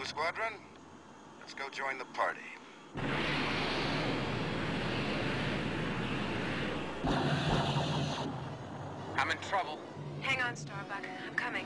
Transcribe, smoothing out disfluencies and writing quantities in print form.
Blue Squadron, let's go join the party. I'm in trouble. Hang on, Starbuck. I'm coming.